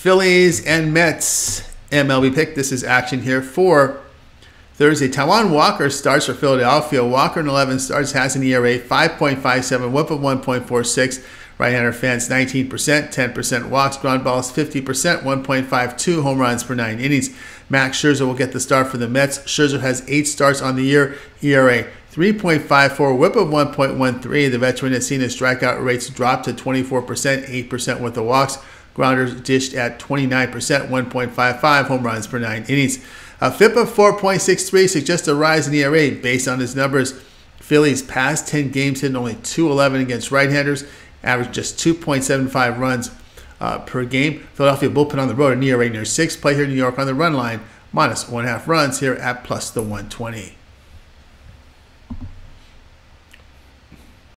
Phillies and Mets MLB pick. This is action here for Thursday. Taiwan Walker starts for Philadelphia. Walker in 11 starts, has an ERA 5.57, whip of 1.46, right-hander fans 19%, 10% walks, ground balls 50%, 1.52 home runs per 9 innings. Max Scherzer will get the start for the Mets. Scherzer has 8 starts on the year, ERA 3.54, whip of 1.13. The veteran has seen his strikeout rates drop to 24%, 8% with the walks. Grounders dished at 29%, 1.55 home runs per 9 innings. A FIP of 4.63 suggests a rise in ERA based on his numbers. Phillies past 10 games hitting only 211 against right-handers, averaged just 2.75 runs per game. Philadelphia bullpen on the road, an ERA near 6. Play here in New York on the run line, minus 1.5 runs here at plus the 120.